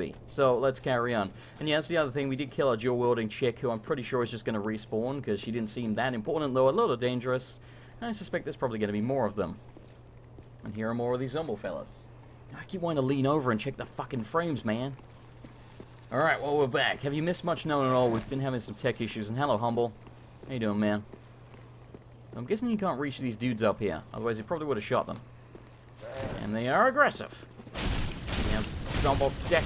be. So let's carry on. And yeah, that's the other thing. We did kill our dual-wielding chick, who I'm pretty sure is just going to respawn, because she didn't seem that important, though a little dangerous. And I suspect there's probably going to be more of them. And here are more of these Zumble fellas. I keep wanting to lean over and check the fucking frames, man. Alright, well, we're back. Have you missed much? Known at all? We've been having some tech issues. And hello, Humble. How you doing, man? I'm guessing you can't reach these dudes up here. Otherwise, you probably would have shot them. And they are aggressive. Damn Zumble deck.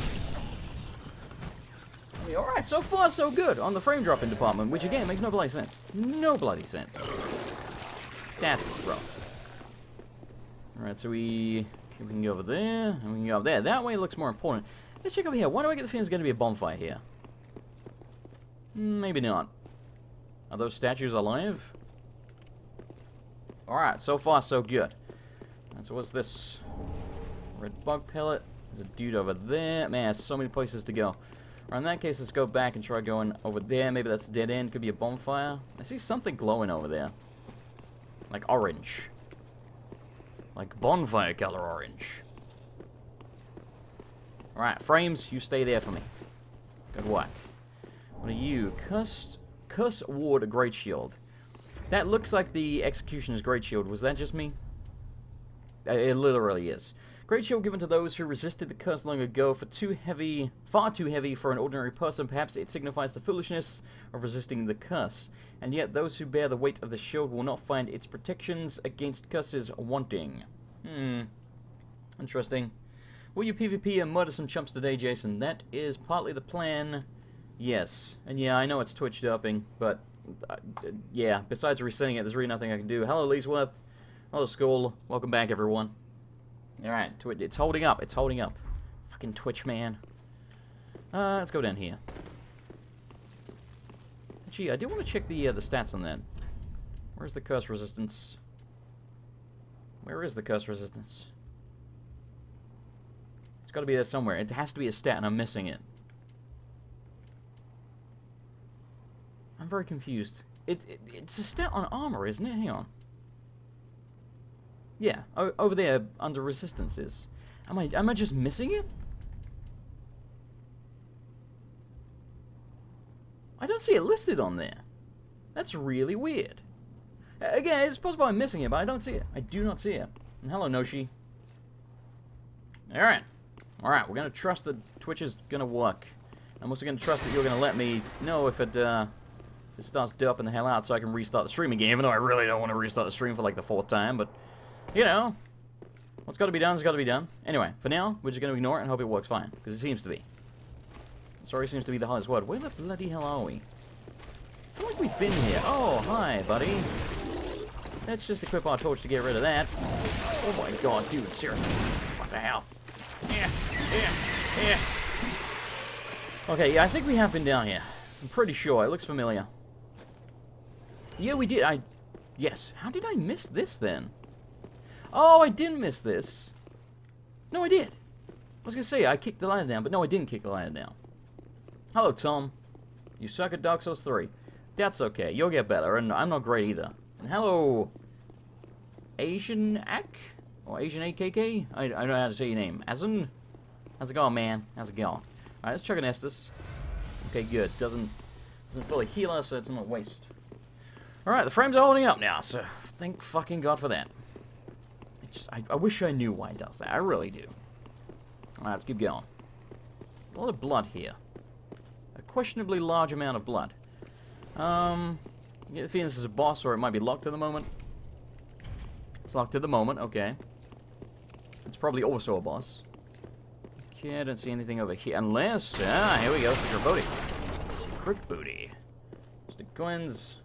Alright, so far, so good on the frame dropping department, which, again, makes no bloody sense. No bloody sense. That's gross. Alright, so we can go over there, and we can go over there. That way looks more important. Let's check over here. Why do I get the feeling there's going to be a bonfire here? Maybe not. Are those statues alive? Alright, so far, so good. Alright, so what's this? Red bug pellet. There's a dude over there. Man, there's so many places to go. Alright, in that case, let's go back and try going over there. Maybe that's a dead end. Could be a bonfire. I see something glowing over there. Like orange. Like bonfire color orange. Alright, frames, you stay there for me. Good work. What are you? Cuss Ward Great Shield. That looks like the Executioner's Great Shield. Was that just me? It literally is. Great Shield given to those who resisted the curse long ago, for too heavy, far too heavy for an ordinary person. Perhaps it signifies the foolishness of resisting the curse. And yet those who bear the weight of the shield will not find its protections against curses wanting. Interesting. Will you PvP and murder some chumps today, Jason? That is partly the plan. Yes. And yeah, I know it's Twitch derping, but yeah, besides resetting it, there's really nothing I can do. Hello, Leesworth. Hello, School. Welcome back, everyone. Alright, it's holding up, it's holding up. Fucking Twitch, man. Let's go down here. Actually, I do want to check the stats on that. Where's the curse resistance? Where is the curse resistance? It's gotta be there somewhere. It has to be a stat and I'm missing it. I'm very confused. It's a stat on armor, isn't it? Hang on. Yeah, over there, under resistances. Am I just missing it? I don't see it listed on there. That's really weird. Again, it's possible I'm missing it, but I don't see it. I do not see it. And hello, Noshi. Alright. Alright, we're going to trust that Twitch is going to work. I'm also going to trust that you're going to let me know if it starts derping the hell out so I can restart the stream again, even though I really don't want to restart the stream for like the 4th time, but... You know, what's got to be done is got to be done. Anyway, for now, we're just going to ignore it and hope it works fine, because it seems to be. Sorry, seems to be the hardest word. Where the bloody hell are we? I feel like we've been here. Oh, hi, buddy. Let's just equip our torch to get rid of that. Oh my god, dude, seriously. What the hell? Yeah, yeah, yeah. Okay, yeah, I think we have been down here. I'm pretty sure. It looks familiar. Yeah, we did. Yes. How did I miss this, then? Oh, I didn't miss this. No, I did. I was going to say, I kicked the ladder down, but no, I didn't kick the ladder down. Hello, Tom. You suck at Dark Souls 3. That's okay. You'll get better, and I'm not great either. And hello, Asian Ak? Or Asian AKK? I don't know how to say your name. Asin? How's it going, man? How's it going? Alright, let's check an Estus. Okay, good. Doesn't fully heal us, so it's not a waste. Alright, the frames are holding up now, so thank fucking God for that. I wish I knew why it does that. I really do. Alright, let's keep going. A lot of blood here. A questionably large amount of blood. I get the feeling this is a boss, or it might be locked at the moment. It's locked at the moment, okay. It's probably also a boss. Okay, I don't see anything over here. Unless... Ah, here we go. Secret booty. Secret booty. Stick coins.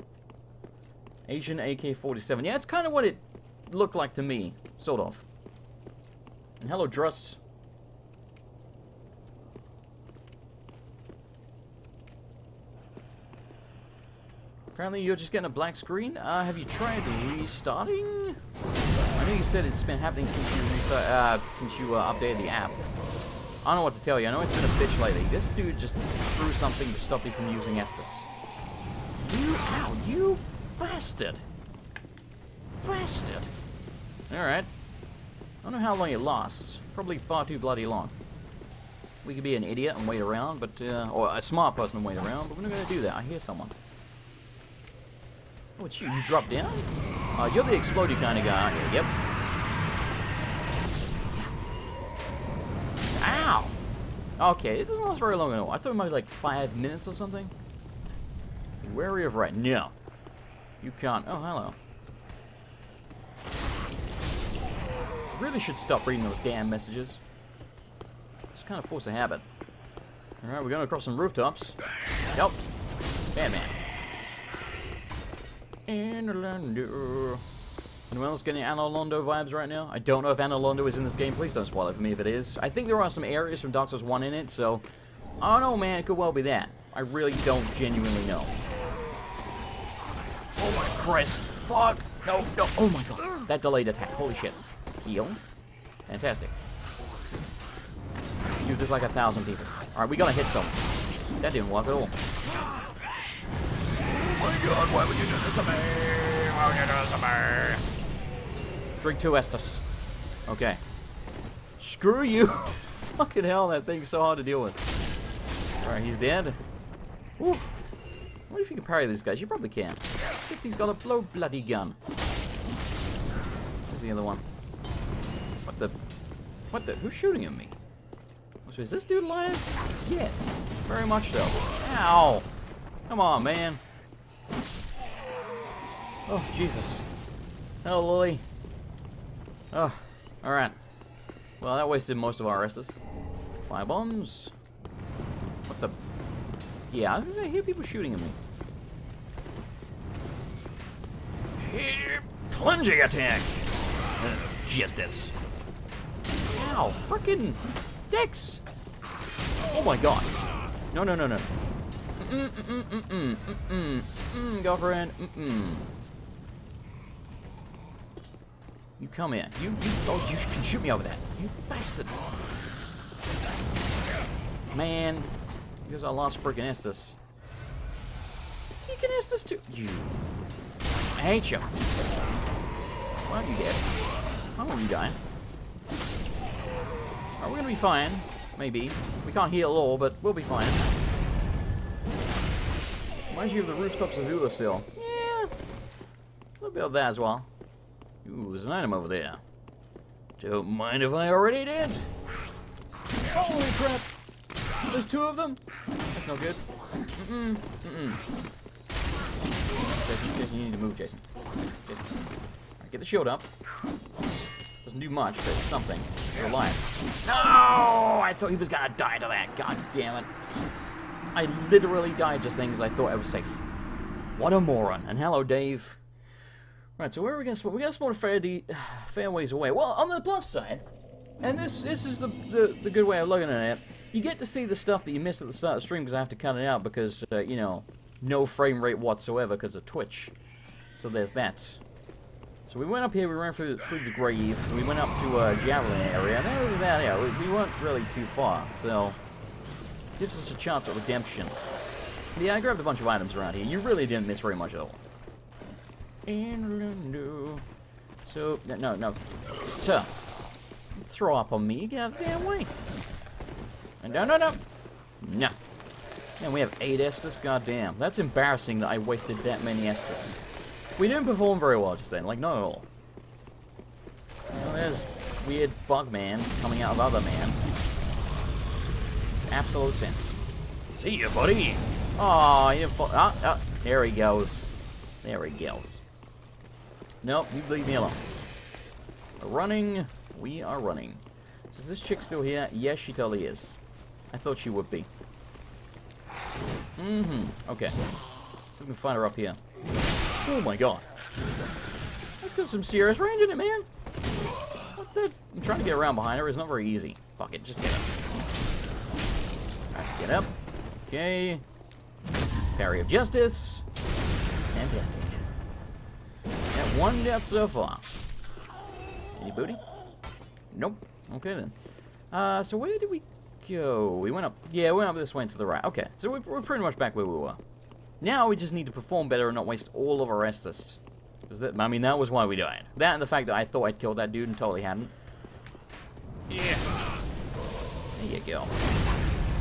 Asian AK-47. Yeah, it's kind of what it looked like to me. Sort of. And hello, Druss. Apparently you're just getting a black screen. Have you tried restarting? I know you said it's been happening since you updated the app. I don't know what to tell you. I know it's been a bitch lately. This dude just threw something to stop you from using Estus. You out, you bastard. Bastard. Alright. I don't know how long it lasts. Probably far too bloody long. We could be an idiot and wait around, but or a smart person and wait around, but we're not going to do that. I hear someone. Oh, it's you. You dropped down? You're the exploded kind of guy, aren't you? Yep. Ow! Okay, it doesn't last very long at all. I thought it might be like 5 minutes or something. Be wary of right now. You can't. Oh, hello. Really should stop reading those damn messages. It's kind of force of habit. Alright, we're going across some rooftops. Yep. Bad man. Anor Londo. Anyone else getting Anor Londo vibes right now? I don't know if Anor Londo is in this game. Please don't spoil it for me if it is. I think there are some areas from Dark Souls 1 in it, so... I don't know, man. It could well be that. I really don't genuinely know. Oh my Christ. Fuck. No, no. Oh my God. That delayed attack. Holy shit. Heal. Fantastic. You just like 1,000 people. Alright, we gotta hit someone. That didn't work at all. Oh my God, why would you do this to me? Why would you do this to me? Drink 2 Estus. Okay. Screw you. Fucking hell, that thing's so hard to deal with. Alright, he's dead. Woo. I wonder if you can parry these guys. You probably can. Except he's got a bloody gun. Where's the other one? What the? Who's shooting at me? So is this dude alive? Yes. Very much so. Ow. Come on, man. Oh, Jesus. Hello, Lily. Oh, alright. Well, that wasted most of our Estus. Fire bombs. What the? Yeah, I was gonna say, I hear people shooting at me. Plunging attack. Justice. Ow, frickin' dicks! Oh my God. No, no, no, no. Girlfriend, You come here. Oh, you can shoot me over that. You bastard. Man. Because I lost frickin' Estus. You can Estus too. You. I hate you. Why don't you get it? Why won't you die? Alright, we're gonna be fine. Maybe. We can't heal all, but we'll be fine. Reminds you of the rooftops of Ulasil. Yeah. A little bit of that as well. Ooh, there's an item over there. Don't mind if I already did. Holy crap! There's 2 of them? That's no good. Jason, you need to move, Jason. Alright, get the shield up. Doesn't do much, but it's something. You're alive. No! I thought he was gonna die to that. God damn it. I literally died just then because I thought I was safe. What a moron. And hello, Dave. Right, so where are we gonna spawn? We're gonna spawn fair ways away. Well, on the plus side, and this is the good way of looking at it, you get to see the stuff that you missed at the start of the stream because I have to cut it out because, you know, no frame rate whatsoever because of Twitch. So there's that. So we went up here, we ran through the grave, we went up to Javelin area, and that was about it. We weren't really too far, so gives us a chance at redemption. Yeah, I grabbed a bunch of items around here. You really didn't miss very much at all. So, no, no. Sir, throw up on me, get out of the damn way. And no, no, no. No. And we have 8 Estus, goddamn. That's embarrassing that I wasted that many Estus. We didn't perform very well just then, like, not at all. Well, there's weird bug man coming out of other man. It's absolute sense. See ya, buddy! Aw, you didn't fall. Ah, there he goes. There he goes. Nope, you leave me alone. We're running. We are running. Is this chick still here? Yes, she totally is. I thought she would be. Okay. So we can find her up here. Oh my God. That's got some serious range in it, man. What the? I'm trying to get around behind her. It's not very easy. Fuck it. Just get up. Alright, get up. Okay. Parry of Justice. Fantastic. Got 1 death so far. Any booty? Nope. Okay then. So where did we go? We went up. Yeah, we went up this way and to the right. Okay. So we're pretty much back where we were. Now we just need to perform better and not waste all of our Estus. I mean, that was why we died. That and the fact that I thought I'd killed that dude and totally hadn't. Yeah. There you go.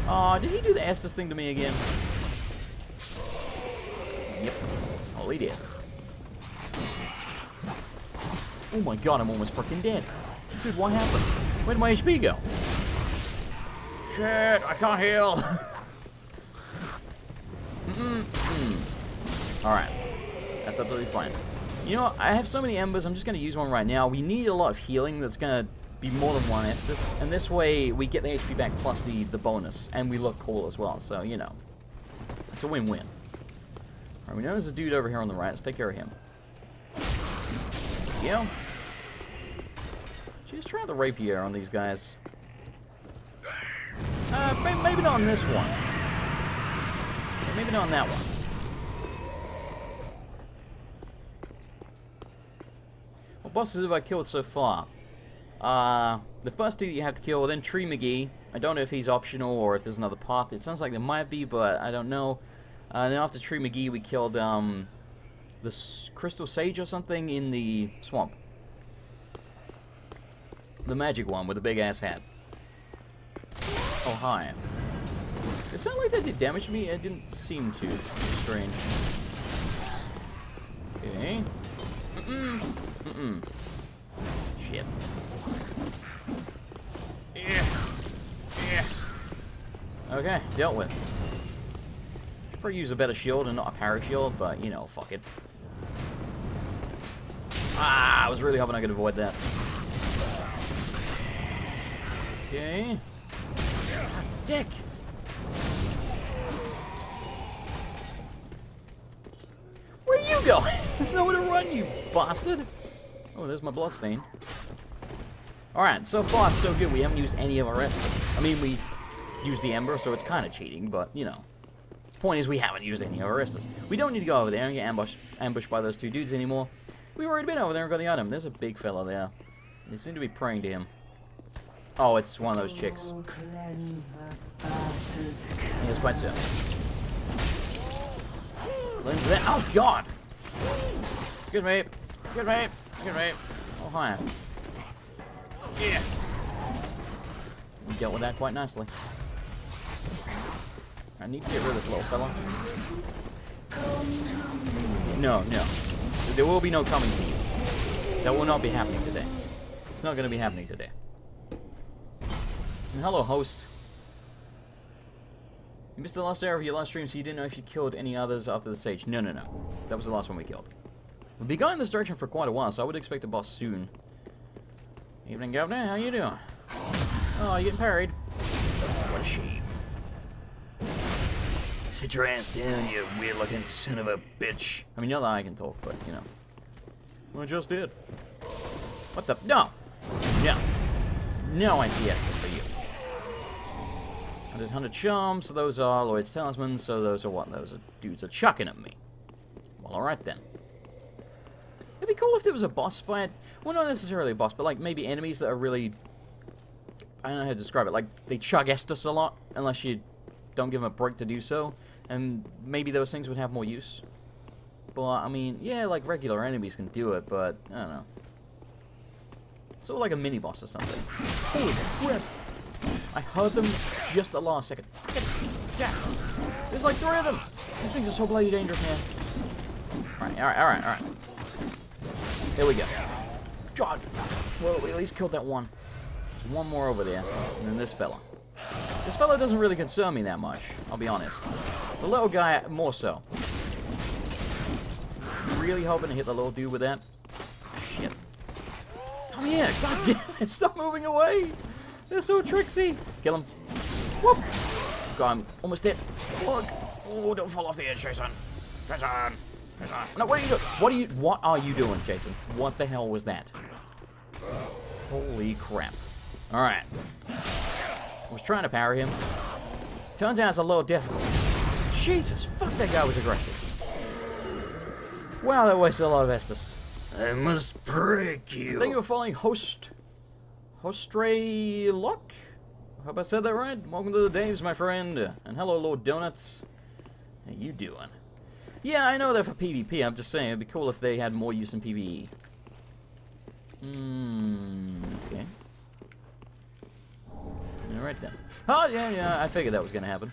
Aw, did he do the Estus thing to me again? Yep. Oh, he did. Oh my god, I'm almost freaking dead. Dude, what happened? Where'd my HP go? Shit, I can't heal! Alright. That's absolutely fine. You know what? I have so many embers, I'm just going to use one right now. We need a lot of healing that's going to be more than one Estus, and this way we get the HP back plus the bonus, and we look cool as well, so, you know. It's a win-win. Alright, we know there's a dude over here on the right. Let's take care of him. Yeah. Just try the rapier on these guys. Maybe not on this one. Maybe not on that one. What bosses have I killed so far? The first two you have to kill, then Tree McGee. I don't know if he's optional or if there's another path. It sounds like there might be, but I don't know. And then after Tree McGee, we killed the Crystal Sage or something in the swamp. The magic one with a big ass hat. Oh, hi. It sounded like that did damage to me. It didn't seem too strange. Okay. Shit. Yeah. Yeah. Okay, dealt with. Should probably use a better shield and not a parashield, but you know, fuck it. Ah, I was really hoping I could avoid that. Okay. Dick! Where are you going? There's nowhere to run, you bastard! Oh, there's my bloodstain. Alright, so far so good. We haven't used any of our Estus. I mean, we used the Ember, so it's kind of cheating, but, you know. Point is, we haven't used any of our Estus. We don't need to go over there and get ambushed by those two dudes anymore. We've already been over there and got the item. There's a big fella there. They seem to be praying to him. Oh, it's one of those chicks. Yes, quite so. Cleanse that. Oh, God! Excuse me. Excuse me. Excuse me. Oh, hi. Yeah. We dealt with that quite nicely. I need to get rid of this little fella. No, no. There will be no coming to you. That will not be happening today. It's not going to be happening today. And hello, host. You missed the last hour of your last stream, so you didn't know if you killed any others after the Sage. No, no, no. That was the last one we killed. We've been going in this direction for quite a while, so I would expect a boss soon. Evening, Governor. How you doing? Oh, you're getting parried. What a shame. Sit your ass down, you weird-looking son of a bitch. I mean, not that I can talk, but, you know. Well, I just did. What the? No! No. No idea for you. 100 charms, so those are Lloyd's talismans, so those are what? Those are dudes are chucking at me. Well, alright then. It'd be cool if there was a boss fight. Well, not necessarily a boss, but like maybe enemies that are really... I don't know how to describe it. Like, they chug Estus a lot, unless you don't give them a break to do so. And maybe those things would have more use. But, I mean, yeah, like regular enemies can do it, but I don't know. Sort of like a mini-boss or something. Holy crap! I heard them just the last second. Yeah. There's like three of them! These things are so bloody dangerous, man. Alright, alright, alright, alright. There we go. God! Well, we at least killed that one. There's one more over there, and then this fella. This fella doesn't really concern me that much, I'll be honest. The little guy, more so. Really hoping to hit the little dude with that. Shit. Come here! God damn it! Stop moving away! They're so tricksy! Kill him. Whoop! God, I'm almost dead. Look! Oh, don't fall off the edge, Jason. Jason! Jason! No, what are you doing? What are you doing, Jason? What the hell was that? Holy crap. Alright. I was trying to parry him. Turns out it's a little difficult. Jesus! Fuck, that guy was aggressive. Wow, that wasted a lot of Estus. I must break you. Thank you for following host... Hostray Lock? I hope I said that right. Welcome to the Daves, my friend. And hello, Lord Donuts. How you doing? Yeah, I know they're for PvP. I'm just saying, it'd be cool if they had more use in PvE. Okay. They're right there. Oh, yeah, yeah, I figured that was going to happen.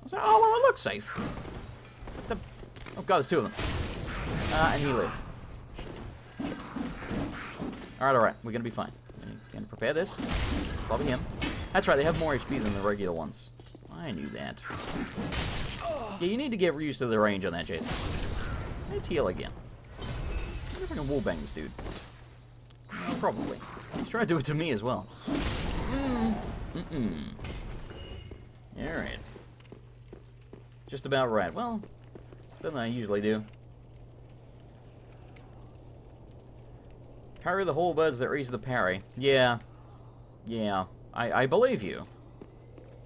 I was like, oh, well, it looks safe. What the... Oh, God, there's two of them. And he lived. Alright, we're going to be fine. We're going to prepare this. Probably him. That's right, they have more HP than the regular ones. I knew that. Yeah, you need to get used to the range on that, Jason. Let's heal again. I wonder if I can wallbang this dude. Oh, probably. He's trying to do it to me as well. Alright. Just about right. Well, it's better than I usually do. Parry the halberds that raise the parry. Yeah. Yeah. I believe you.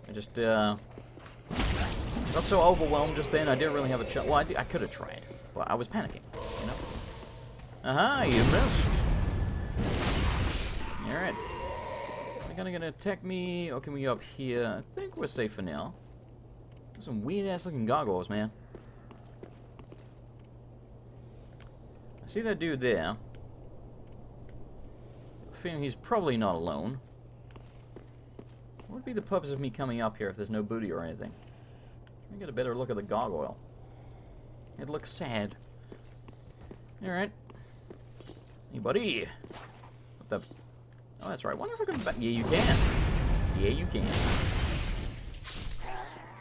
I just, got so overwhelmed just then, I didn't really have a chance. Well, I could have tried, but I was panicking, you know? Aha, you missed. Alright. They're gonna attack me, or can we go up here? I think we're safe for now. There's some weird-ass looking gargoyles, man. I see that dude there. I'm feeling he's probably not alone. What would be the purpose of me coming up here if there's no booty or anything? Let me get a better look at the gargoyle. It looks sad. Alright. Hey, buddy! What the... Oh, that's right. I wonder if I can... Yeah, you can. Yeah, you can.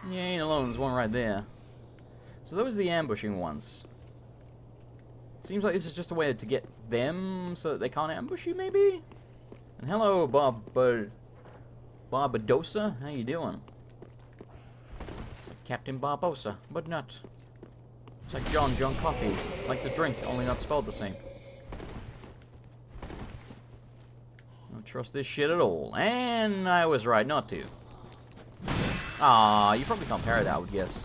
You ain't alone. There's one right there. So those are the ambushing ones. Seems like this is just a way to get them so that they can't ambush you, maybe? And hello, Barbadosa, how you doing? It's like Captain Barbosa, but not. It's like John Coffee, like the drink, only not spelled the same. Don't trust this shit at all, and I was right not to. Ah, you probably can't parry that, I would guess,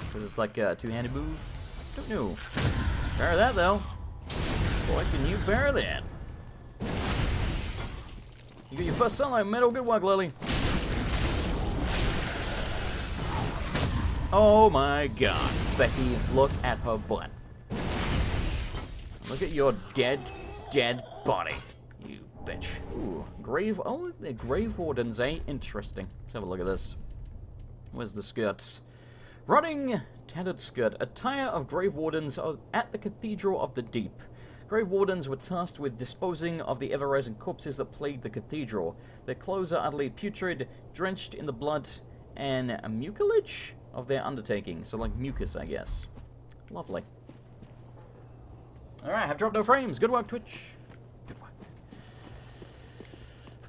because it's like a two-handed move. Don't know. Parry that though. Boy, can you parry that? You got your first sunlight medal. Good work, Lily. Oh my God, Becky! Look at her butt. Look at your dead body, you bitch. Ooh, grave. Oh, the grave wardens, eh? Interesting. Let's have a look at this. Where's the skirts? Running tattered skirt, attire of grave wardens at the Cathedral of the Deep. Grave wardens were tasked with disposing of the ever-rising corpses that plagued the cathedral. Their clothes are utterly putrid, drenched in the blood and mucilage of their undertaking. So, like mucus, I guess. Lovely. All right, have dropped no frames. Good work, Twitch. Good work.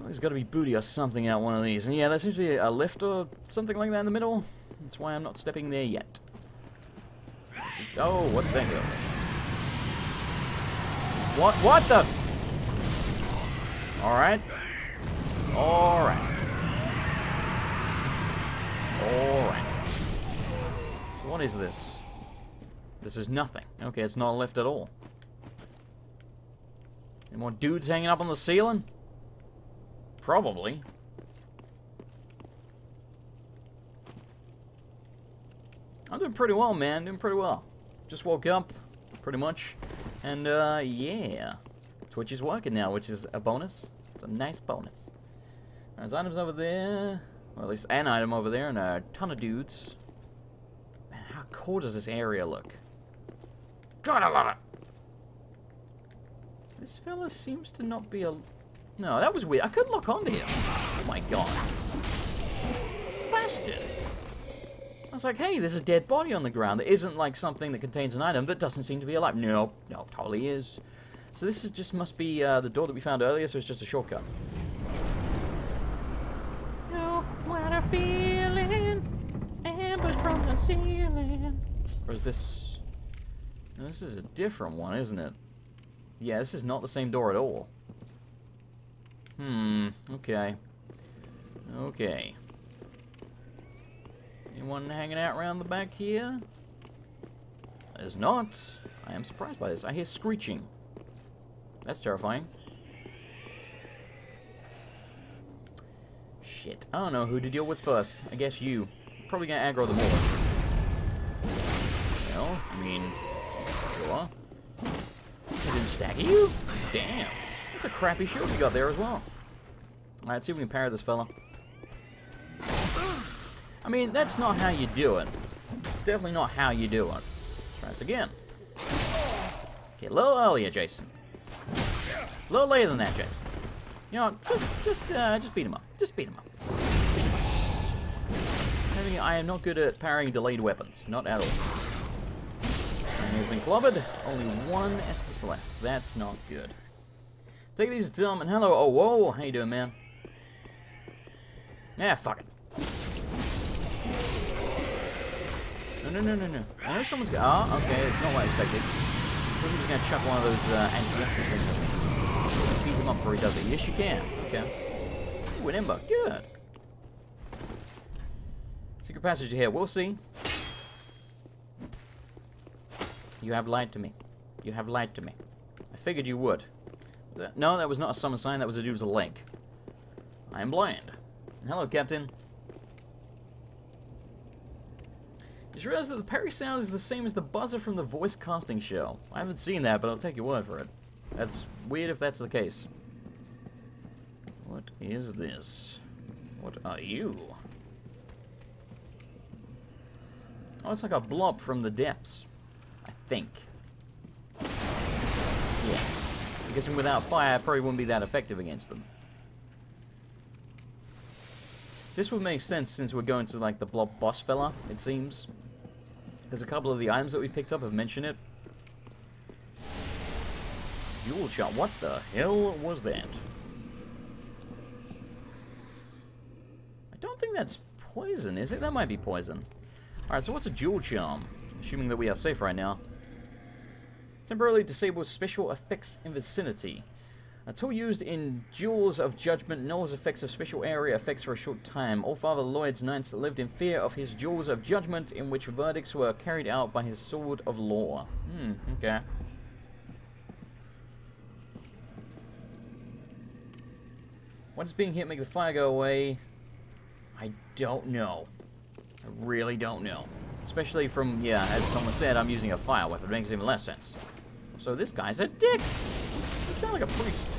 There's got to be booty or something out one of these. And yeah, there seems to be a lift or something like that in the middle. That's why I'm not stepping there yet. Oh, what's that go? What the? Alright. Alright. Alright. So what is this? This is nothing. Okay, it's not a lift at all. Any more dudes hanging up on the ceiling? Probably. I'm doing pretty well, man. Doing pretty well. Just woke up, pretty much. And, yeah. Twitch is working now, which is a bonus. It's a nice bonus. There's items over there. Well, at least an item over there and a ton of dudes. Man, how cool does this area look? God, I love it! This fella seems to not be a... No, that was weird. I couldn't lock onto him. Oh, my God. Bastard! I was like, hey, there's a dead body on the ground. That isn't like something that contains an item that doesn't seem to be alive. No, no, totally is. So this is just must be the door that we found earlier, so it's just a shortcut. Oh, what a feeling. Ambush from the ceiling. Or is this... No, this is a different one, isn't it? Yeah, this is not the same door at all. Okay. Okay. Anyone hanging out around the back here? There's not. I am surprised by this. I hear screeching. That's terrifying. Shit. I don't know who to deal with first. I guess you. Probably gonna aggro them all. Well, I mean... Sure. They didn't stagger you? Damn. That's a crappy shield you got there as well. Alright, let's see if we can parry this fella. I mean, that's not how you do it. It's definitely not how you do it. Let's try this again. Okay, a little earlier, Jason. A little later than that, Jason. You know, just beat him up. Just beat him up. I am not good at parrying delayed weapons. Not at all. And he's been clobbered. Only one Estus left. That's not good. Take these to him and hello. Oh, whoa. How you doing, man? Nah, fuck it. No. I know someone's going. Oh, okay. It's not what I expected. I'm just going to chuck one of those anti-Estus things at me. Beat him up before he does it. Yes, you can. Okay. Ooh, an ember. Good. Secret passage here. We'll see. You have lied to me. You have lied to me. I figured you would. No, that was not a summon sign. That was a dude's leg. I am blind. And hello, Captain. Just realized that the parry sound is the same as the buzzer from the voice casting show. I haven't seen that, but I'll take your word for it. That's weird if that's the case. What is this? What are you? Oh, it's like a blob from the depths. I think. Yes. I'm guessing without fire, I probably wouldn't be that effective against them. This would make sense since we're going to, like, the blob boss fella, it seems. Because a couple of the items that we picked up have mentioned it. Dual shot. What the hell was that? I don't think that's poison, is it? That might be poison. Alright, so what's a jewel charm? Assuming that we are safe right now. Temporarily disables special effects in vicinity. A tool used in Jewels of Judgment nulls effects of special area effects for a short time. All Father Lloyd's knights lived in fear of his Jewels of Judgment, in which verdicts were carried out by his Sword of Law. Hmm, okay. Once being hit, make the fire go away. I don't know. I really don't know. Especially from, yeah, as someone said, I'm using a fire weapon. It makes even less sense. So this guy's a dick. You sound like a priest.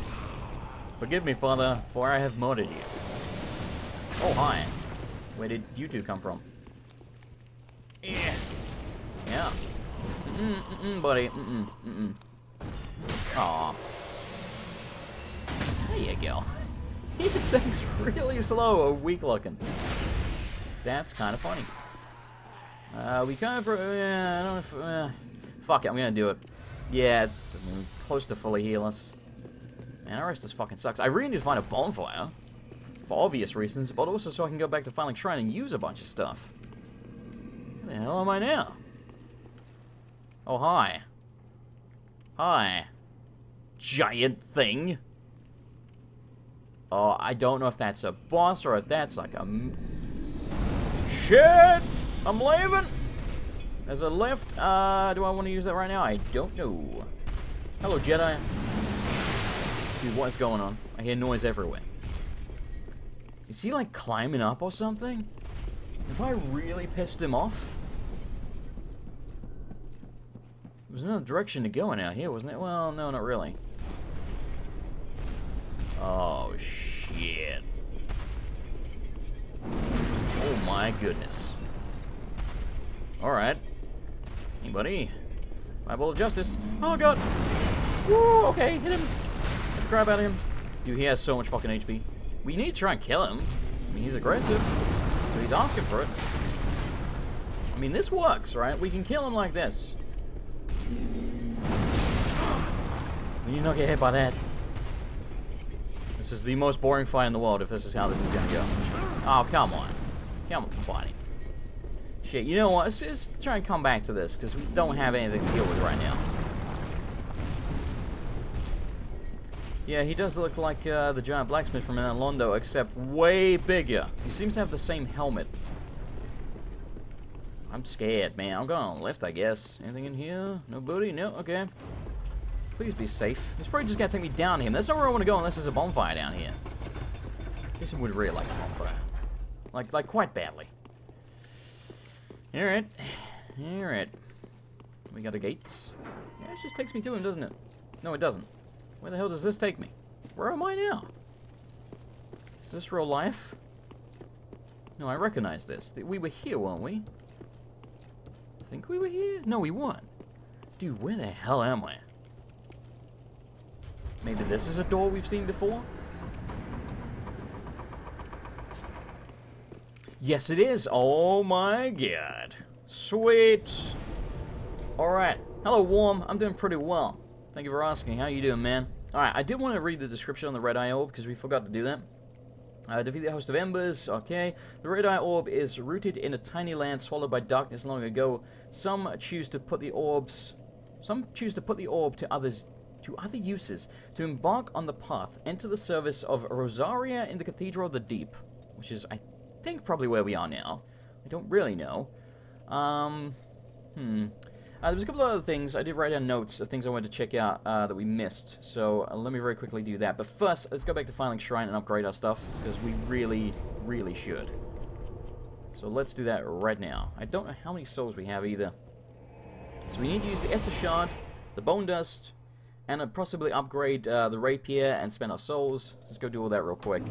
Forgive me, Father, for I have murdered you. Oh, hi. Where did you two come from? Yeah. Yeah. Buddy. Aw. There you go. He attacks really slow or weak looking. That's kind of funny. We kind of... I don't know if... fuck it, I'm gonna do it. Yeah, it doesn't even close to fully heal us. Man, our rest just fucking sucks. I really need to find a bonfire. For obvious reasons, but also so I can go back to Firelink Shrine and use a bunch of stuff. Where the hell am I now? Oh, hi. Hi. Giant thing. Oh, I don't know if that's a boss or if that's like a... Shit! I'm leaving! There's a lift. Do I want to use that right now? I don't know. Hello, Jedi. Dude, what is going on? I hear noise everywhere. Is he, like, climbing up or something? Have I really pissed him off? There was another direction to go in out here, wasn't it? Well, no, not really. Oh, shit. Oh, my goodness. Alright. Anybody? My ball of justice. Oh, God. Woo, okay, hit him. Get the crap out of him. Dude, he has so much fucking HP. We need to try and kill him. I mean, he's aggressive. So he's asking for it. I mean, this works, right? We can kill him like this. We need not get hit by that. This is the most boring fight in the world if this is how this is gonna go. Oh, come on. Come on, buddy. Shit, you know what? Let's just try and come back to this, because we don't have anything to deal with right now. Yeah, he does look like the giant blacksmith from Anor Londo, except way bigger. He seems to have the same helmet. I'm scared, man. I'm going on the lift, I guess. Anything in here? No booty? No? Okay. Please be safe. He's probably just gonna take me down to him. That's not where I want to go unless there's a bonfire down here. Jason would really like a bonfire. Like quite badly. Alright. Alright. We got a gate. Yeah, it just takes me to him, doesn't it? No, it doesn't. Where the hell does this take me? Where am I now? Is this real life? No, I recognize this. We were here, weren't we? I think we were here? No, we weren't. Dude, where the hell am I? Maybe this is a door we've seen before? Yes, it is. Oh my god. Sweet. Alright. Hello, Warm. I'm doing pretty well. Thank you for asking. How you doing, man? Alright, I did want to read the description on the Red Eye Orb because we forgot to do that. Defeat the host of embers, okay. The Red Eye Orb is rooted in a tiny land swallowed by darkness long ago. Some choose to put the orbs... Some choose to put the orb to others... to other uses. To embark on the path, enter the service of Rosaria in the Cathedral of the Deep. Which is, I think, probably where we are now. I don't really know. There was a couple of other things. I did write down notes of things I wanted to check out that we missed. So let me very quickly do that. But first, let's go back to Firelink Shrine and upgrade our stuff. Because we really, really should. So let's do that right now. I don't know how many souls we have either. So we need to use the Estus Shard, the Bone Dust, and possibly upgrade the Rapier and spend our souls. Let's go do all that real quick.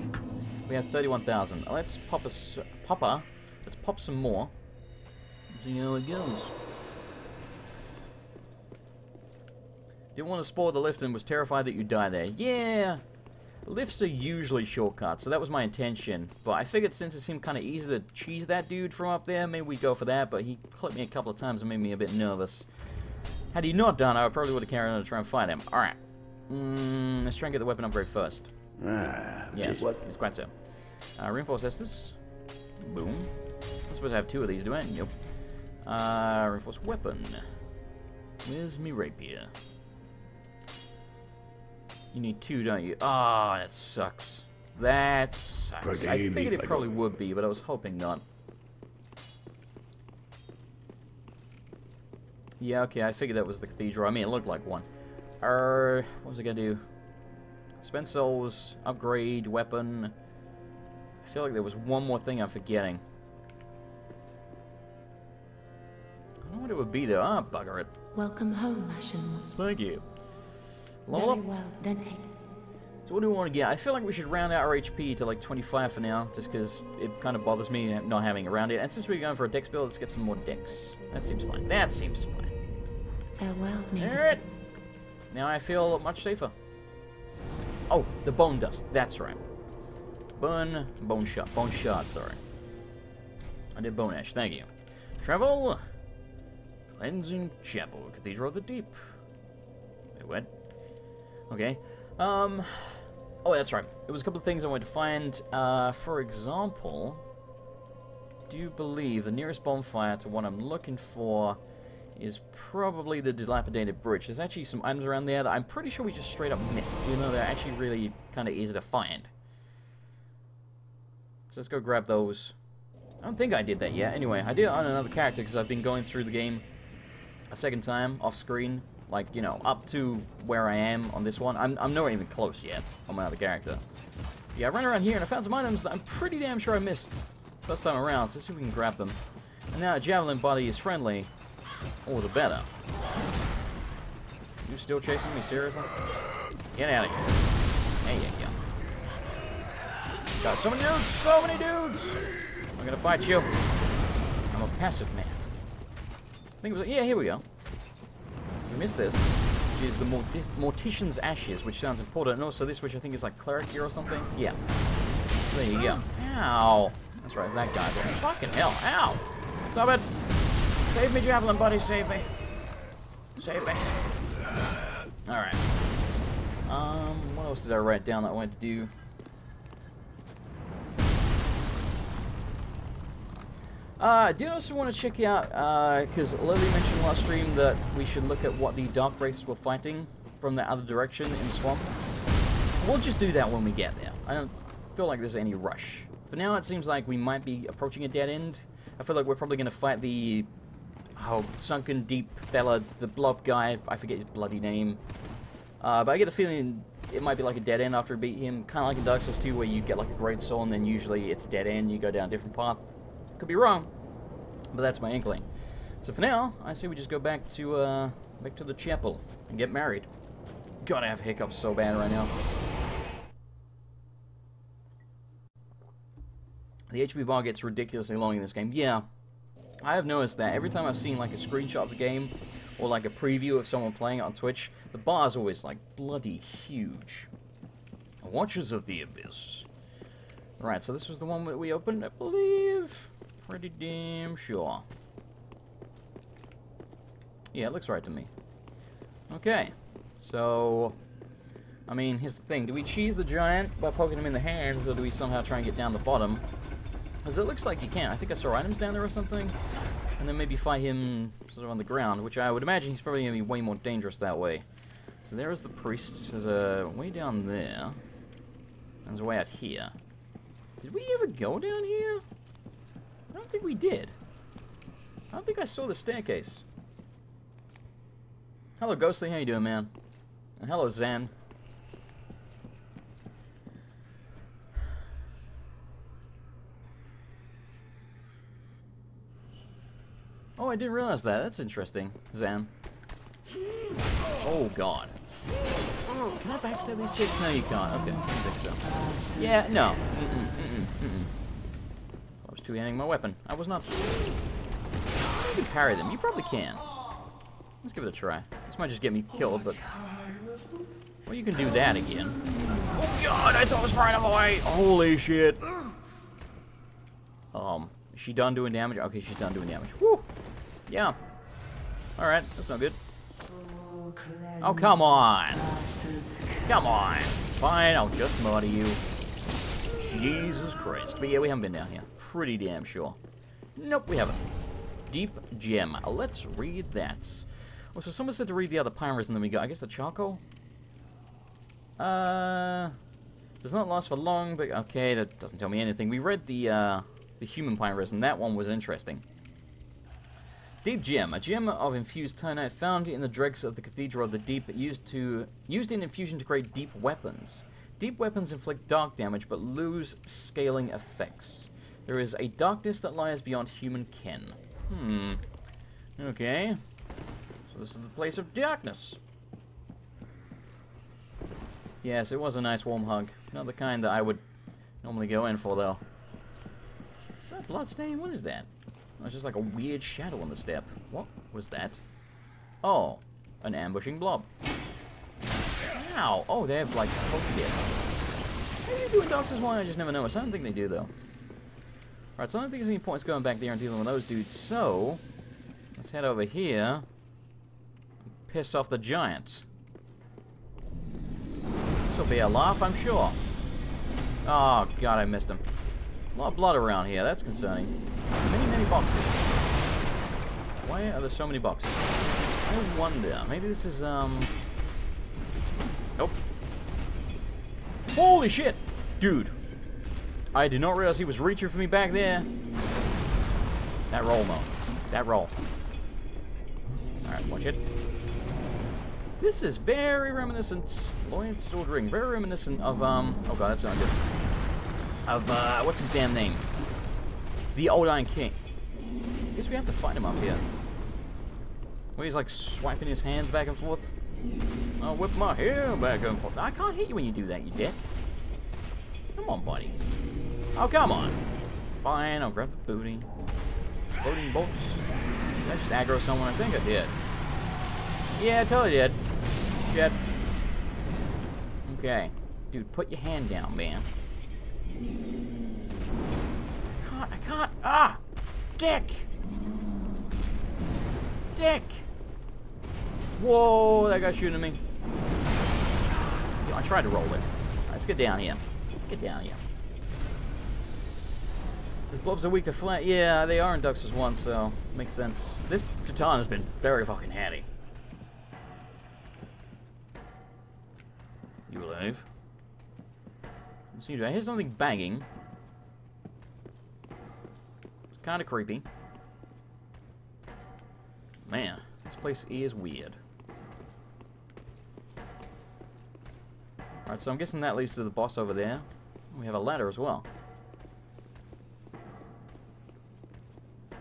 We have 31,000. Let's pop a... Let's pop some more. See how it goes. Didn't want to spoil the lift and was terrified that you'd die there. Yeah! Lifts are usually shortcuts, so that was my intention. But I figured since it seemed kind of easy to cheese that dude from up there, maybe we'd go for that, but he clipped me a couple of times and made me a bit nervous. Had he not done, I probably would have carried on to try and fight him. Alright. Let's try and get the weapon upgrade first. Yes, it's quite so. Reinforce Estus. Boom. I'm supposed to have two of these, do I? Nope. Reinforce weapon. Where's me rapier? You need two, don't you? Ah, oh, that sucks. That sucks. I figured it probably would be, but I was hoping not. Yeah, okay, I figured that was the cathedral. I mean, it looked like one. What was I gonna do? Spend souls, upgrade, weapon. I feel like there was one more thing I'm forgetting. I don't know what it would be, though. Ah, bugger it. Welcome home, Ashens. Thank you. Level up. Well, then take it. So what do we want to get? I feel like we should round out our HP to like 25 for now, just because it kind of bothers me not having around it. And since we're going for a dex build, let's get some more dex. That seems fine. That seems fine. Farewell, Mimic. Now I feel much safer. Oh, the bone dust. That's right. Bone shard, sorry. I did bone ash. Thank you. Travel. Cleansing Chapel. Cathedral of the Deep. Wait, what? Okay. Oh, that's right. It was a couple of things I wanted to find. For example, do you believe the nearest bonfire to what I'm looking for is probably the dilapidated bridge? There's actually some items around there that I'm pretty sure we just straight up missed, even though they're actually really kind of easy to find. So let's go grab those. I don't think I did that yet. Anyway, I did it on another character because I've been going through the game a second time off screen. Like, you know, up to where I am on this one. I'm not even close yet on my other character. Yeah, I ran around here and I found some items that I'm pretty damn sure I missed first time around. So let's see if we can grab them. And now a javelin body is friendly. All the better. You still chasing me? Seriously? Get out of here. There you go. Got so many dudes! So many dudes! I'm gonna fight you. I'm a passive man. I think it was... Yeah, here we go. We missed this, which is the Mortician's Ashes, which sounds important, and also this, which I think is like Cleric gear or something. Yeah. There you go. Ow. That's right, it's that guy there. Fucking hell. Ow. Stop it. Save me, javelin buddy. Save me. Save me. Alright. What else did I write down that I wanted to do? I do also want to check out, because Lily mentioned last stream that we should look at what the Dark Wraiths were fighting from the other direction in the swamp. We'll just do that when we get there. I don't feel like there's any rush. For now, it seems like we might be approaching a dead end. I feel like we're probably going to fight the sunken deep fella, the blob guy. I forget his bloody name. But I get the feeling it might be like a dead end after we beat him. Kind of like in Dark Souls 2 where you get like a great soul and then usually it's dead end. You go down a different path. Could be wrong, but that's my inkling. So for now, I say we just go back to the chapel and get married. God, I have hiccups so bad right now. The HP bar gets ridiculously long in this game. Yeah, I have noticed that. Every time I've seen like a screenshot of the game or like a preview of someone playing it on Twitch, the bar's always like bloody huge. Watchers of the Abyss. Alright, so this was the one that we opened, I believe. Pretty damn sure. Yeah, it looks right to me. Okay, so... I mean, here's the thing. Do we cheese the giant by poking him in the hands, or do we somehow try and get down the bottom? Because it looks like you can. I think I saw items down there or something. And then maybe fight him sort of on the ground, which I would imagine he's probably going to be way more dangerous that way. So there is the priest. There's a way down there. There's a way out here. Did we ever go down here? I don't think we did. I don't think I saw the staircase. Hello, Ghostly. How you doing, man? And hello, Zen. Oh, I didn't realize that. That's interesting, Zan. Oh, God. Oh, can I backstab these chicks? No, you can't. Okay, I think so. Yeah, no. So I was two-handing my weapon. I was not... You can parry them. You probably can. Let's give it a try. This might just get me killed, but... Well, you can do that again. Oh, God! I thought it was far enough away! Holy shit! Is she done doing damage? Okay, she's done doing damage. Woo! Yeah. Alright, that's not good. Oh, come on! Come on! Fine, I'll just murder you. Jesus Christ. But yeah, we haven't been down here. Pretty damn sure. Nope, we haven't. Deep Gem. Let's read that. Oh, so someone said to read the other pirates, and then we got, I guess, the charcoal? Does not last for long, but... Okay, that doesn't tell me anything. We read the human pyrus, and that one was interesting. Deep Gem, a gem of infused Tynite found in the dregs of the Cathedral of the Deep, used in infusion to create deep weapons. Deep weapons inflict dark damage, but lose scaling effects. There is a darkness that lies beyond human ken. Hmm. Okay. So this is the place of darkness. Yes, it was a nice warm hug. Not the kind that I would normally go in for, though. Is that blood stain? What is that? Oh, it's just like a weird shadow on the step. What was that? Oh, an ambushing blob. Ow! Oh, they have like Pokedex. Are you doing Dark Souls 1? I just never noticed. I don't think they do though. Alright, so I don't think there's any points going back there and dealing with those dudes. So let's head over here and piss off the giants. This will be a laugh, I'm sure. Oh God, I missed him. A lot of blood around here, that's concerning. Many, many boxes. Why are there so many boxes? I wonder. Maybe this is, Nope. Holy shit! Dude. I did not realize he was reaching for me back there. That roll, though. That roll. Alright, watch it. This is very reminiscent... Lloyd's Sword Ring. Very reminiscent of, Oh god, that's not good. Of, what's his damn name? The Old Iron King. I guess we have to fight him up here. Where he's like swiping his hands back and forth. I'll whip my hair back and forth. I can't hit you when you do that, you dick. Come on, buddy. Oh, come on. Fine, I'll grab the booty. Exploding bolts. Did I just aggro someone? I think I did. Yeah, I totally did. Shit. Okay. Dude, put your hand down, man. I can't, ah! Dick! Dick! Whoa, that guy's shooting at me. Yo, I tried to roll it. Right, let's get down here. These blobs are weak to flat. Yeah, they are in Dark Souls 1, so makes sense. This Titan has been very fucking handy. You alive? I hear something banging. It's kind of creepy. Man, this place is weird. Alright, so I'm guessing that leads to the boss over there. We have a ladder as well. I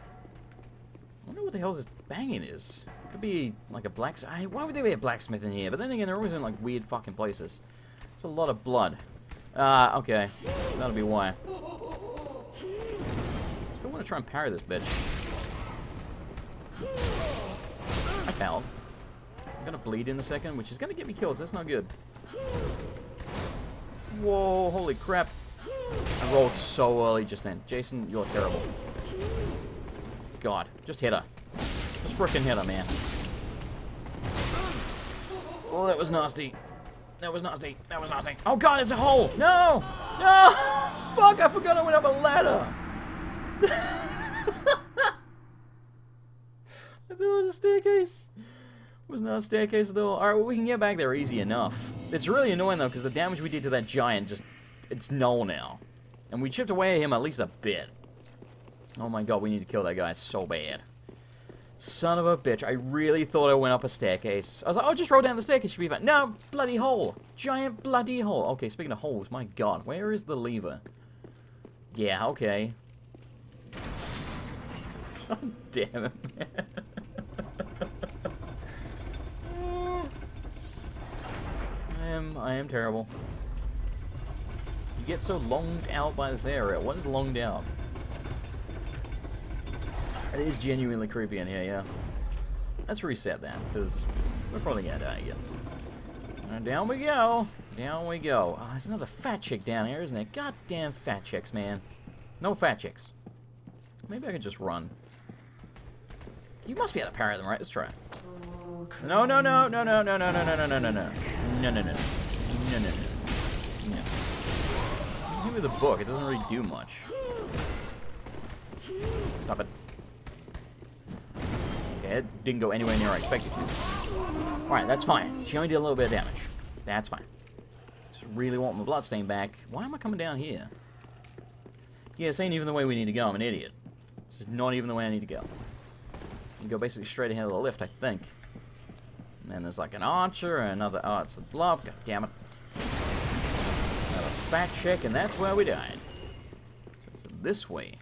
wonder what the hell this banging is. Could be like a blacksmith. Why would there be a blacksmith in here? But then again, they're always in like weird fucking places. It's a lot of blood. Okay. That'll be why. gonna try and parry this bitch. I fouled. I'm gonna bleed in a second, which is gonna get me killed, so that's not good. Whoa, holy crap. I rolled so early just then. Jason, you're terrible. God, just hit her. Just frickin' hit her, man. Oh, that was nasty. That was nasty. That was nasty. Oh god, it's a hole! No! No! Fuck, I forgot I went up a ladder! I thought it was a staircase. It was not a staircase at all. Alright, well, we can get back there easy enough. It's really annoying, though, because the damage we did to that giant just... it's null now. And we chipped away at him at least a bit. Oh my god, we need to kill that guy so bad. Son of a bitch, I really thought I went up a staircase. I was like, oh, just roll down the staircase, should be fine. No, bloody hole. Giant bloody hole. Okay, speaking of holes, my god, where is the lever? Yeah, okay. God damn it, man. I am terrible. You get so longed out by this area. What is longed out? It is genuinely creepy in here, yeah. Let's reset that, because we're probably gonna die again. And down we go. Down we go. Oh, there's another fat chick down here, isn't there? Goddamn fat chicks, man. No fat chicks. Maybe I can just run. You must be able to parry them, right? Let's try it. No, no, no, no, no, no, no, no, no, no, no, no, no, no, no, no, no, no. Give me the book. It doesn't really do much. Stop it. Okay, it didn't go anywhere near I expected to. Alright, that's fine. She only did a little bit of damage. That's fine. Just really want my bloodstain back. Why am I coming down here? Yeah, this ain't even the way we need to go. I'm an idiot. This is not even the way I need to go. You can go basically straight ahead of the lift, I think. And then there's like an archer and another... oh, it's the blob. God damn it. Another fat chick, and that's where we died. So it's this way.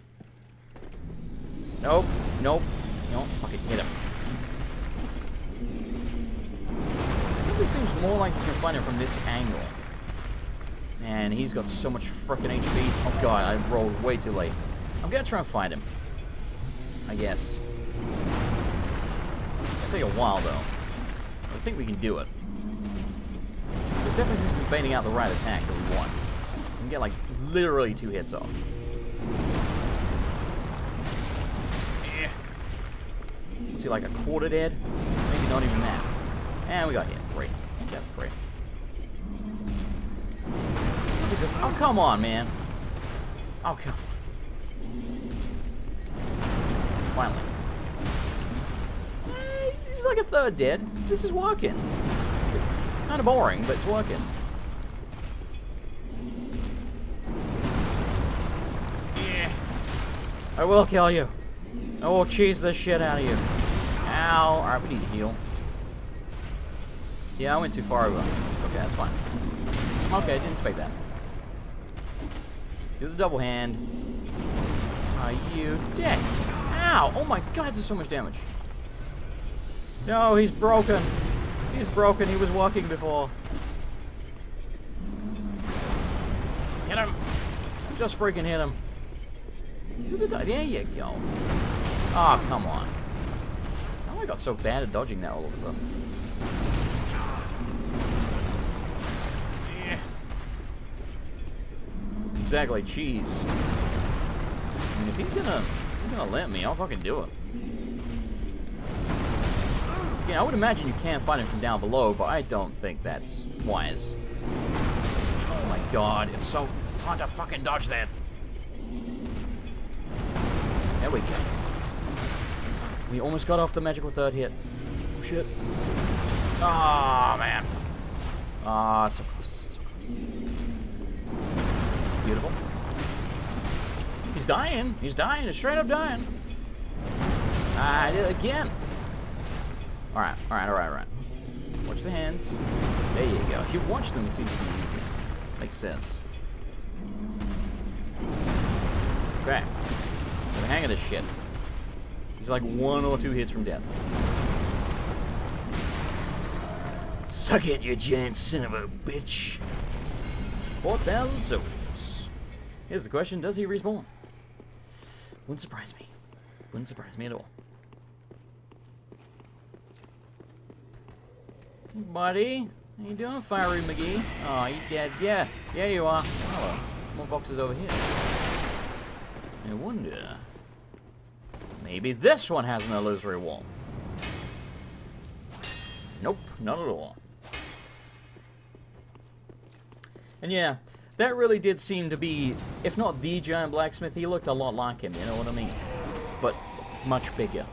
Nope. Nope. Don't fucking hit him. This definitely seems more like you can find it from this angle. Man, he's got so much frickin' HP. Oh god, I rolled way too late. I'm gonna try and find him. I guess. It'll take a while though. I think we can do it. This definitely seems to be baiting out the right attack that we want. We can get like literally 2 hits off. Like a quarter dead, maybe not even that. And we got hit. Great, that's great. Look at this. Oh come on, man. Oh come. Finally. This is like a third dead. This is working. It's kind of boring, but it's working. Yeah. I will kill you. I will cheese the shit out of you. Ow. Alright, we need to heal. Yeah, I went too far over. Okay, that's fine. Okay, I didn't expect that. Do the double hand. Are you dick? Ow! Oh my god, there's so much damage. No, he's broken. He's broken. He was walking before. Hit him. Just freaking hit him. There you go. Oh, come on. How I got so bad at dodging that all of a sudden. Yeah. Exactly, cheese. I mean, if he's gonna let me, I'll fucking do it. Yeah, I would imagine you can fight him from down below, but I don't think that's wise. Oh my god, it's so hard to fucking dodge that. There we go. We almost got off the magical third hit. Oh shit. Ah, man. Ah, so close. So close. Beautiful. He's dying. He's dying. He's straight up dying. I did it again. Alright, alright, alright, alright. Watch the hands. There you go. If you watch them, it seems to be easy. Makes sense. Okay. Hang of this shit. He's like 1 or 2 hits from death. Suck it, you giant son of a bitch. 4,000 souls. Here's the question, does he respawn? Wouldn't surprise me. Wouldn't surprise me at all. Hey, buddy. How you doing, Fiery McGee? Oh, you dead? Yeah. Yeah, you are. Oh, more boxes over here. No wonder. Maybe this one has an illusory wall. Nope, not at all. And yeah, that really did seem to be, if not the giant blacksmith, he looked a lot like him, you know what I mean? But much bigger.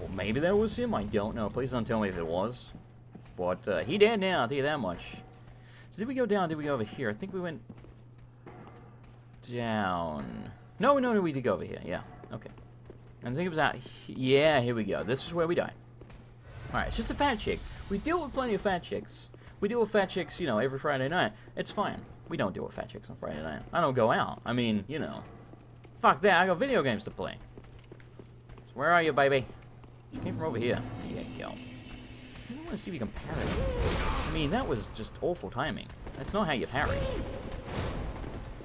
Well, maybe that was him, I don't know. Please don't tell me if it was. But he dead now, I'll tell you that much. So did we go down, did we go over here? I think we went down. No, no, no, we did go over here, yeah. Okay. And I think it was out here. Yeah, here we go. This is where we died. Alright, it's just a fat chick. We deal with plenty of fat chicks. We deal with fat chicks, you know, every Friday night. It's fine. We don't deal with fat chicks on Friday night. I don't go out. I mean, you know. Fuck that, I got video games to play. So where are you, baby? She came from over here. Yeah, kill. I want to see if you can parry. I mean, that was just awful timing. That's not how you parry.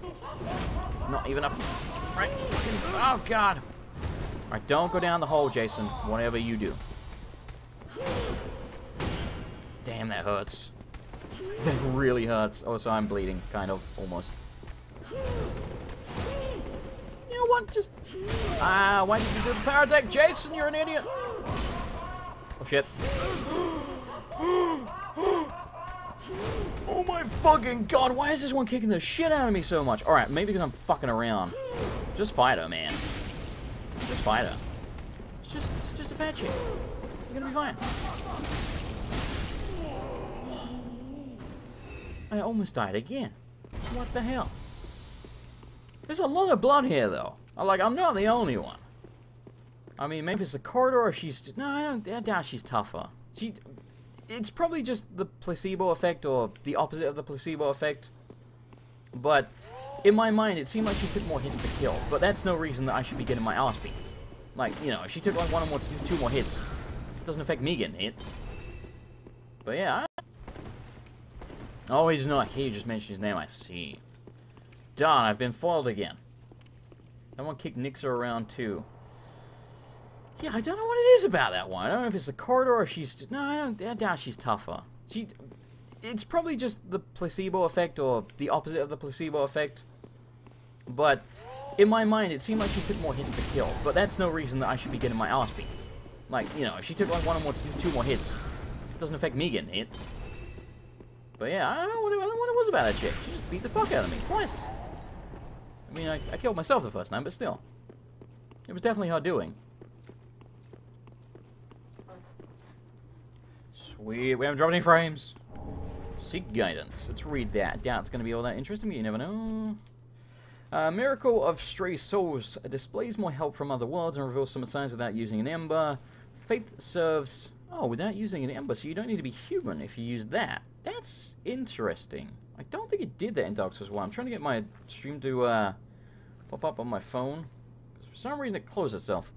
It's not even up. Right. Oh, God. Alright, don't go down the hole, Jason. Whatever you do. Damn, that hurts. That really hurts. Oh, so I'm bleeding, kind of, almost. You know what? Just ah, why did you do the power attack, Jason? You're an idiot. Oh shit. Oh my fucking god! Why is this one kicking the shit out of me so much? All right, maybe because I'm fucking around. Just fight her, man. Just fight her. It's just a fat chick. You're gonna be fine. I almost died again. What the hell? There's a lot of blood here, though. I'm not the only one. I mean, maybe it's the corridor or she's... No, I doubt she's tougher. It's probably just the placebo effect or the opposite of the placebo effect. But in my mind, it seemed like she took more hits to kill. But that's no reason that I should be getting my ass beat. Like, you know, if she took like one or more, two more hits, it doesn't affect me getting hit. But yeah, oh, he's not here. You just mentioned his name. I see. Darn, I've been foiled again. That one kicked Nyxa around too. Yeah, I don't know what it is about that one. I don't know if it's the corridor or she's... No, I doubt she's tougher. It's probably just the placebo effect or the opposite of the placebo effect. But in my mind, it seemed like she took more hits to kill. But that's no reason that I should be getting my ass beat. Like, you know, if she took like one or more, two more hits, it doesn't affect me getting hit. But yeah, I don't know what it was about that chick. She just beat the fuck out of me twice. I mean, I killed myself the first time, but still. It was definitely her doing. Sweet, we haven't dropped any frames. Seek guidance. Let's read that. Doubt it's going to be all that interesting, but you never know. Miracle of Stray Souls displays more help from other worlds and reveals some signs without using an ember. Faith serves... Oh, without using an ember, so you don't need to be human if you use that. That's interesting. I don't think it did that in Dark Souls 1. I'm trying to get my stream to pop up on my phone. For some reason, it closed itself.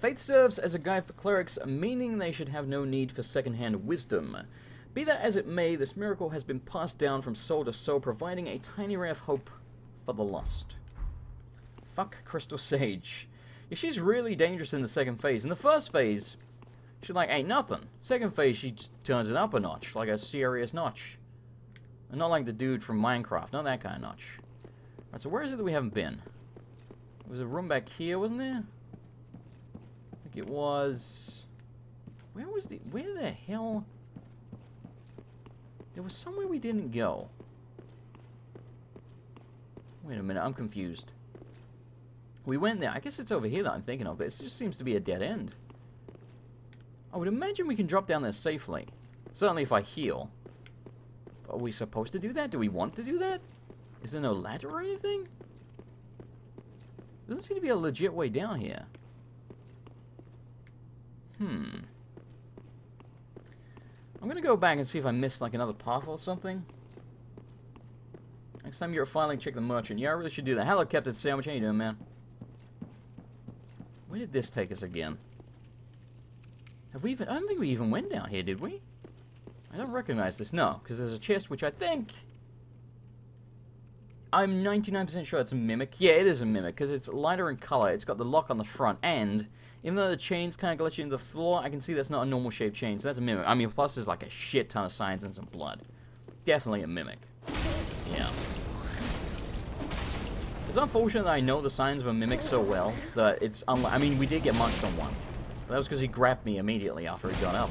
Faith serves as a guide for clerics, meaning they should have no need for second-hand wisdom. Be that as it may, this miracle has been passed down from soul to soul, providing a tiny ray of hope for the lost. Fuck Crystal Sage. Yeah, she's really dangerous in the second phase. In the first phase... She, like, ain't nothing. Second phase, she just turns it up a notch. Like a serious notch. And not like the dude from Minecraft. Not that kind of notch. Alright, so where is it that we haven't been? There was a room back here, wasn't there? I think it was... Where was the... Where the hell... There was somewhere we didn't go. Wait a minute, I'm confused. We went there. I guess it's over here that I'm thinking of, but it just seems to be a dead end. I would imagine we can drop down there safely. Certainly if I heal. But are we supposed to do that? Do we want to do that? Is there no ladder or anything? Doesn't seem to be a legit way down here. I'm going to go back and see if I missed like another path or something. Next time you're at Firelink, check the merchant. Yeah, I really should do that. Hello, Captain Sandwich. How you doing, man? Where did this take us again? Have we even... I don't think we even went down here, did we? I don't recognize this, no. Because there's a chest which I think... I'm 99% sure it's a Mimic. Yeah, it is a Mimic, because it's lighter in color. It's got the lock on the front, and even though the chain's kind of glitching into the floor, I can see that's not a normal shaped chain, so that's a Mimic. I mean, plus there's like a shit ton of science and some blood. Definitely a Mimic. Yeah. It's unfortunate that I know the signs of a Mimic so well that it's unlike. I mean, we did get munched on one. But that was because he grabbed me immediately after he got up.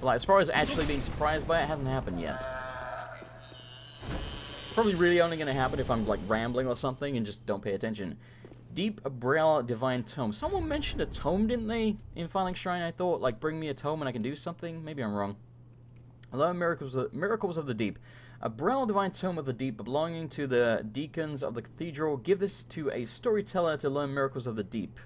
But like, as far as actually being surprised by it, it hasn't happened yet. It's probably really only going to happen if I'm like rambling or something and just don't pay attention. Deep Braille Divine Tome. Someone mentioned a tome, didn't they? In Firelink Shrine, I thought. Like, bring me a tome and I can do something. Maybe I'm wrong. Hello, Miracles of the Deep. A Braille Divine Tome of the Deep belonging to the Deacons of the Cathedral. Give this to a storyteller to learn Miracles of the Deep.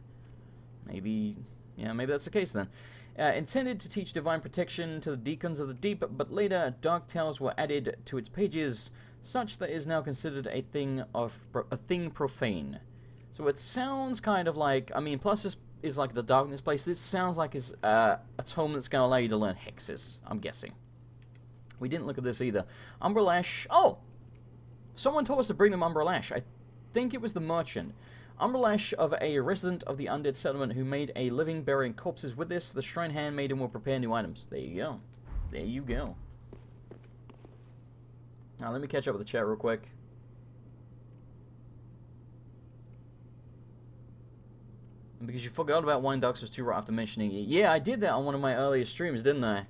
Maybe, yeah, maybe that's the case then. Intended to teach divine protection to the Deacons of the Deep, but later dark tales were added to its pages, such that it is now considered a thing profane. So it sounds kind of like, I mean, plus this is like the darkness place. This sounds like is a tome that's going to allow you to learn hexes, I'm guessing. We didn't look at this either. Umbralash. Oh! Someone told us to bring them Umbralash. I think it was the merchant. Umbralash of a resident of the undead settlement who made a living burying corpses with this. The shrine handmaiden will prepare new items. There you go. There you go. Now let me catch up with the chat real quick. And because you forgot about Wine Dark Souls 2 right after mentioning it. Yeah, I did that on one of my earlier streams, didn't I?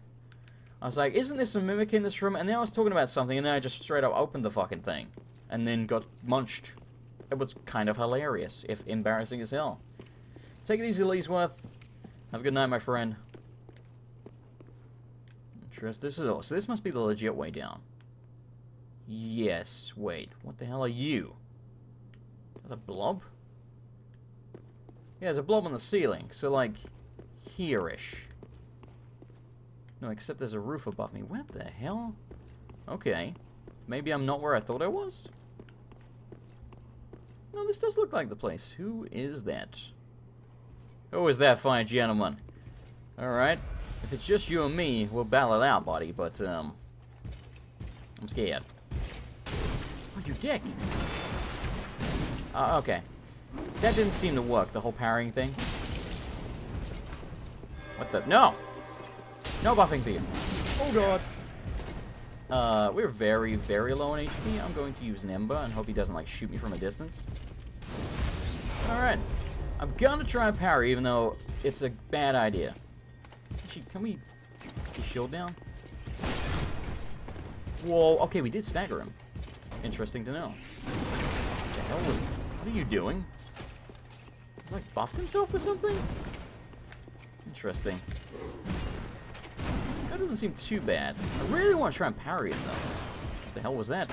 I was like, isn't this a Mimic in this room? And then I was talking about something, and then I just straight up opened the fucking thing. And then got munched. It was kind of hilarious, if embarrassing as hell. Take it easy, Leesworth. Have a good night, my friend. Interest, this is all. So this must be the legit way down. Yes, wait. What the hell are you? Is that a blob? Yeah, there's a blob on the ceiling. So, like, here-ish. No, except there's a roof above me. What the hell? Okay. Maybe I'm not where I thought I was? No, this does look like the place. Who is that? Who is that fine gentleman? Alright. If it's just you and me, we'll battle it out, buddy. But, I'm scared. Oh, you dick! Okay. That didn't seem to work, the whole parrying thing. What the? No! No buffing for you. Oh god. We're very, very low on HP. I'm going to use an Ember and hope he doesn't, like, shoot me from a distance. Alright. I'm gonna try and parry, even though it's a bad idea. Actually, can we get his shield down? Whoa, okay, we did stagger him. Interesting to know. What the hell was... What are you doing? He's, like, buffed himself or something? Interesting. That doesn't seem too bad. I really want to try and parry it, though. What the hell was that?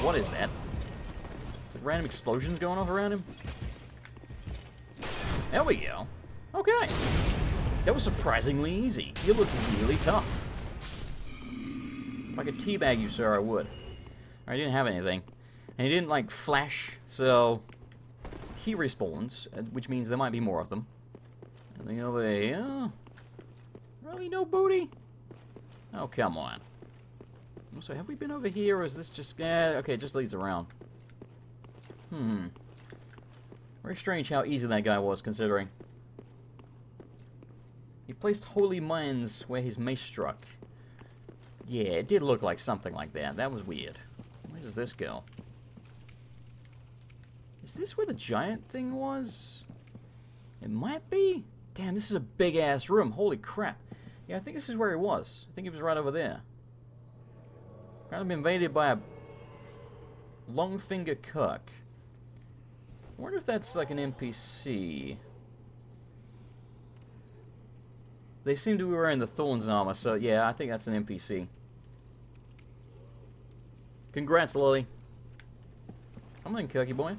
What is that? Is it random explosions going off around him? There we go. Okay. That was surprisingly easy. You look really tough. If I could teabag you, sir, I would. I didn't have anything. And he didn't, like, flash, so... He respawns, which means there might be more of them. Anything over here? Really, no booty? Oh, come on. So, have we been over here, or is this just... okay, it just leads around. Hmm. Very strange how easy that guy was, considering. He placed holy mines where his mace struck. Yeah, it did look like something like that. That was weird. Where does this go? Is this where the giant thing was? It might be. Damn, this is a big-ass room. Holy crap. Yeah, I think this is where he was. I think he was right over there. Apparently invaded by a Longfinger Kirk. I wonder if that's like an NPC. They seem to be wearing the Thorns armor, so yeah, I think that's an NPC. Congrats, Lily. Come on, Kirky boy.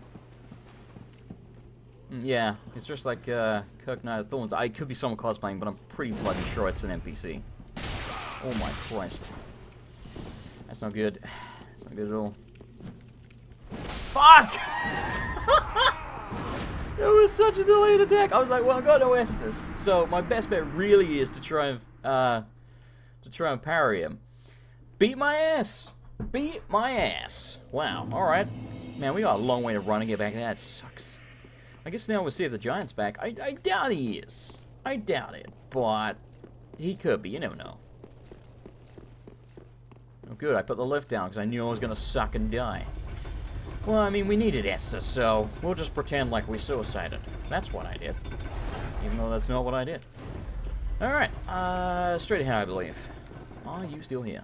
Yeah, it's just like Kirk Knight of Thorns. I could be someone cosplaying, but I'm pretty bloody sure it's an NPC. Oh my Christ. That's not good. That's not good at all. Fuck! It was such a delayed attack. I was like, well, I've got no Estus. So my best bet really is to try and parry him. Beat my ass! Beat my ass. Wow, alright. Man, we got a long way to run and get back there. That sucks. I guess now we'll see if the giant's back. I doubt he is. I doubt it, but he could be. You never know. Oh, good. I put the lift down because I knew I was going to suck and die. Well, I mean, we needed Estus, so we'll just pretend like we suicided. That's what I did. Even though that's not what I did. Alright. Straight ahead, I believe. Are you still here?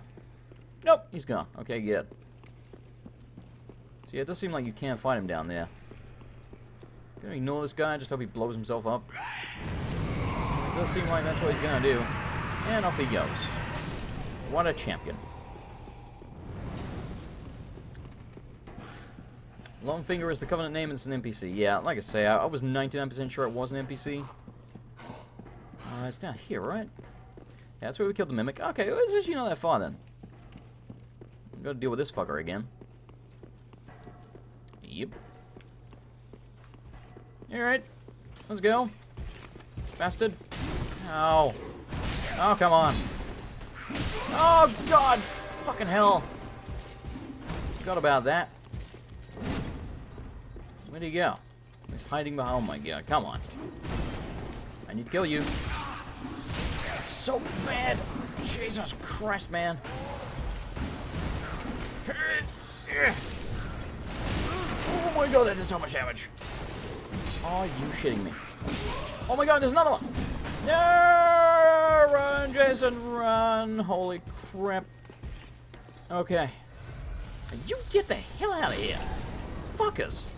Nope, he's gone. Okay, good. So yeah, it does seem like you can't fight him down there. Gonna ignore this guy, just hope he blows himself up. It does seem like that's what he's gonna do. And off he goes. What a champion. Longfinger is the Covenant name and it's an NPC. Yeah, like I say, I was 99% sure it was an NPC. It's down here, right? Yeah, that's where we killed the Mimic. Okay, well, it's just, you know, that far then. We've got to deal with this fucker again. Yep. Alright. Let's go. Bastard. Ow. Oh, come on. Oh, God. Fucking hell. Forgot about that. Where'd he go? He's hiding behind. Oh, my God. Come on. I need to kill you. That's so bad. Jesus Christ, man. Oh, my God. That did so much damage. Are you shitting me? Oh my God, there's another one! No! Run, Jason, run! Holy crap. Okay. You get the hell out of here! Fuckers!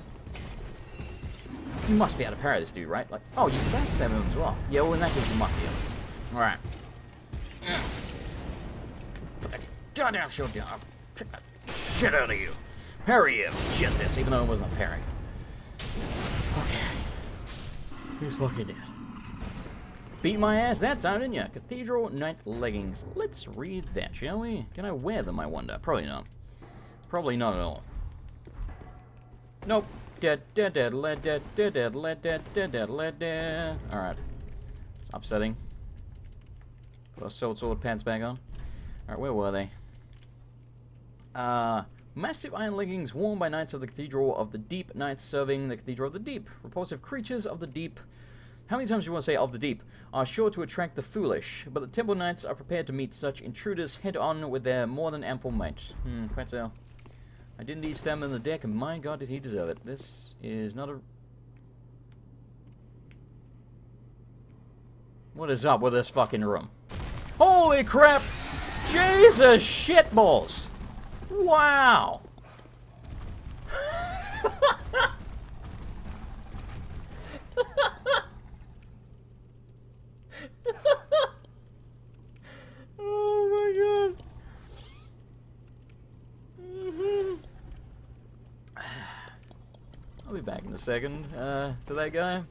You must be able to parry this dude, right? Like, oh, you can backstab him as well. Yeah, well, in that case, you must be able to. Alright. Goddamn shield down. Kick that shit out of you. Parry him, Justice, even though it wasn't a parry. Okay. He's fucking dead. Beat my ass that time, didn't ya? Cathedral Night Leggings. Let's read that, shall we? Can I wear them, I wonder? Probably not. Probably not at all. Nope. Dead. Alright. It's upsetting. Put our sword pants back on. Alright, where were they? Massive iron leggings worn by knights of the Cathedral of the Deep, knights serving the Cathedral of the Deep. Repulsive creatures of the Deep. How many times do you want to say of the Deep? Are sure to attract the foolish, but the Temple Knights are prepared to meet such intruders head on with their more than ample might. Quite so. I didn't eat stamina in the deck, and my God, did he deserve it. This is not a... What is up with this fucking room? Holy crap! Jesus shitballs! Wow! Oh my God! I'll be back in a second to that guy.